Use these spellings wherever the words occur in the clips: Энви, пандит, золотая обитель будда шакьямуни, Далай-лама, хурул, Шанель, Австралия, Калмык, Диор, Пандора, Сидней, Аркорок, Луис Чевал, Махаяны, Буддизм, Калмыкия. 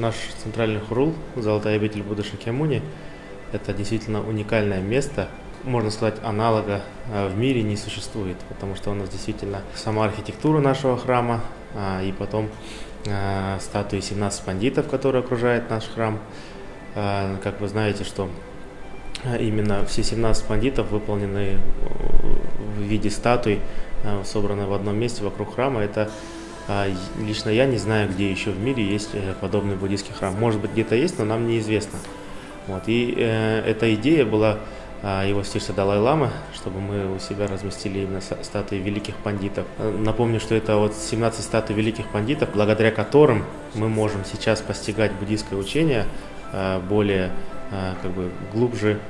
Наш центральный хурул, золотая обитель Будды Шакьямуни, это действительно уникальное место. Можно сказать, аналога в мире не существует, потому что у нас действительно сама архитектура нашего храма, и потом статуи 17 пандитов, которые окружают наш храм. Как вы знаете, что именно все 17 пандитов выполнены в виде статуй, собраны в одном месте вокруг храма. Это лично я не знаю, где еще в мире есть подобный буддийский храм. Может быть, где-то есть, но нам неизвестно. Вот. И эта идея была его святейшего Далай-ламы, чтобы мы у себя разместили именно статуи великих пандитов. Напомню, что это вот 17 статуй великих пандитов, благодаря которым мы можем сейчас постигать буддийское учение более глубже,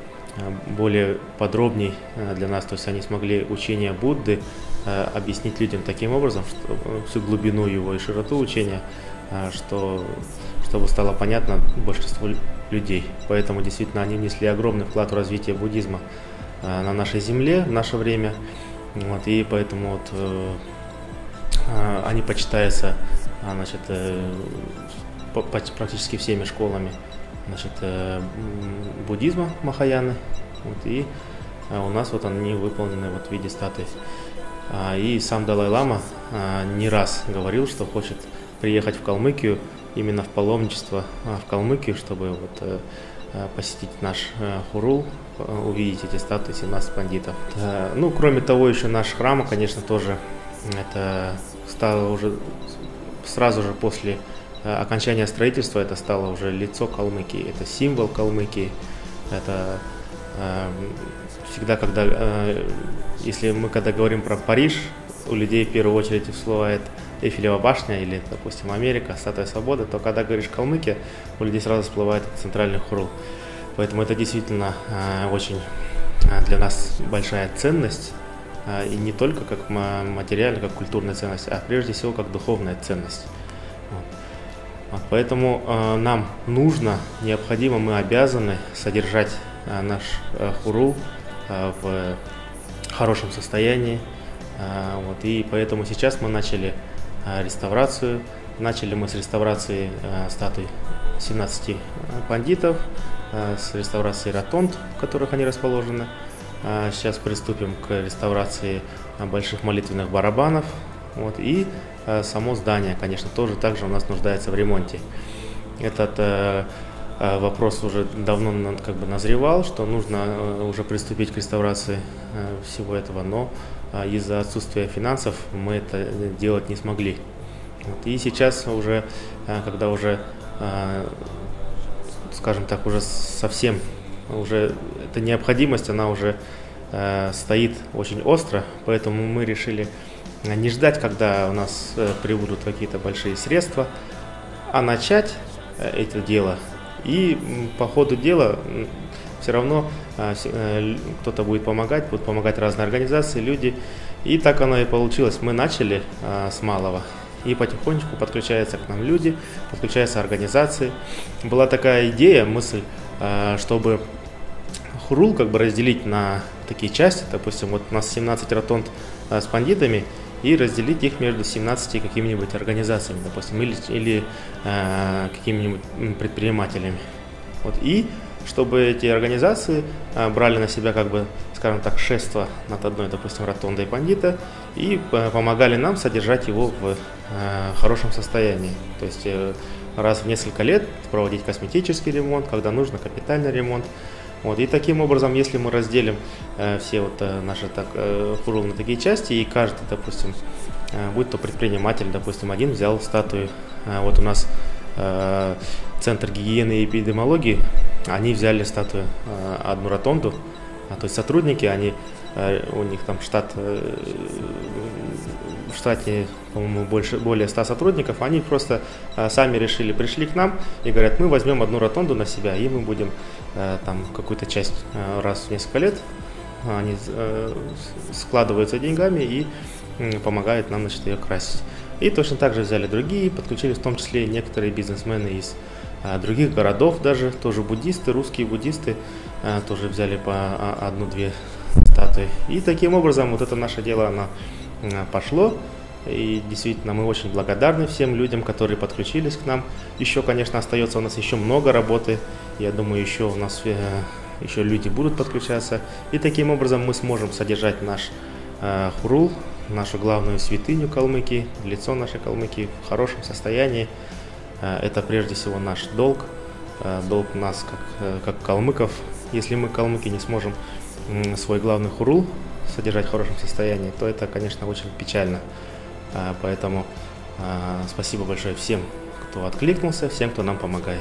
более подробней для нас. То есть они смогли учение Будды объяснить людям таким образом, что всю глубину его и широту учения, чтобы стало понятно большинству людей. Поэтому действительно они внесли огромный вклад в развитие буддизма на нашей земле в наше время. Вот, и поэтому они почитаются практически всеми школами буддизма Махаяны. Вот, и у нас вот они выполнены в виде статуи. И сам Далай-лама не раз говорил, что хочет приехать в Калмыкию, именно в паломничество в Калмыкию, чтобы вот посетить наш хурул, увидеть эти статуи 17 пандитов. Ну, кроме того, еще наш храм, конечно, тоже это стало уже сразу же после окончания строительства, это стало уже лицо Калмыкии, это символ Калмыкии, это всегда, когда говорим про Париж, у людей в первую очередь всплывает Эйфелева башня или, допустим, Америка, статуя свободы, то когда говоришь Калмыкия, у людей сразу всплывает центральный хурул. Поэтому это действительно очень для нас большая ценность, и не только как материальная, как культурная ценность, а прежде всего как духовная ценность. Вот. Поэтому нам нужно, необходимо, мы обязаны содержать наш хурул в хорошем состоянии. Вот, и поэтому сейчас мы начали реставрацию. Начали мы с реставрации статуй 17 пандитов, с реставрации ротонд, в которых они расположены. Сейчас приступим к реставрации больших молитвенных барабанов. Вот, и само здание, конечно, тоже также у нас нуждается в ремонте. Этот вопрос уже давно назревал, что нужно уже приступить к реставрации всего этого, но из-за отсутствия финансов мы это делать не смогли. Вот. И сейчас уже, когда уже, скажем так, уже совсем, уже эта необходимость, она уже стоит очень остро, поэтому мы решили не ждать, когда у нас прибудут какие-то большие средства, а начать это дело. И по ходу дела все равно кто-то будет помогать разные организации, люди. И так оно и получилось. Мы начали с малого. И потихонечку подключаются к нам люди, подключаются организации. Была такая идея, мысль, чтобы хурул разделить на такие части. Допустим, вот у нас 17 ротонд с пандитами, и разделить их между 17 какими-нибудь организациями, допустим, или какими-нибудь предпринимателями. Вот. И чтобы эти организации брали на себя, скажем так, шефство над одной, допустим, ротондой пандита, и помогали нам содержать его в хорошем состоянии. То есть раз в несколько лет проводить косметический ремонт, когда нужно капитальный ремонт. Вот, и таким образом, если мы разделим все наши хурул на такие части, и каждый, допустим, будь то предприниматель, допустим, один взял статую, вот у нас Центр гигиены и эпидемиологии, они взяли статую одну ротонду, то есть сотрудники, у них там в штате, по-моему, более 100 сотрудников, они просто сами решили, пришли к нам и говорят, мы возьмем одну ротонду на себя, и мы будем там какую-то часть раз в несколько лет, они складываются деньгами и помогают нам, ее красить. И точно так же взяли другие, подключили в том числе некоторые бизнесмены из других городов даже, тоже буддисты, русские буддисты, тоже взяли по одну-две статуи. И таким образом вот это наше дело, оно пошло, И действительно, мы очень благодарны всем людям, которые подключились к нам. Еще, конечно, остается у нас еще много работы. Я думаю, еще у нас еще люди будут подключаться. И таким образом мы сможем содержать наш хурул, нашу главную святыню Калмыкии, лицо нашей Калмыкии в хорошем состоянии. Это прежде всего наш долг. Долг нас, как калмыков. Если мы, калмыки, не сможем свой главный хурул содержать в хорошем состоянии, то это, конечно, очень печально. Поэтому спасибо большое всем, кто откликнулся, всем, кто нам помогает.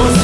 M.K.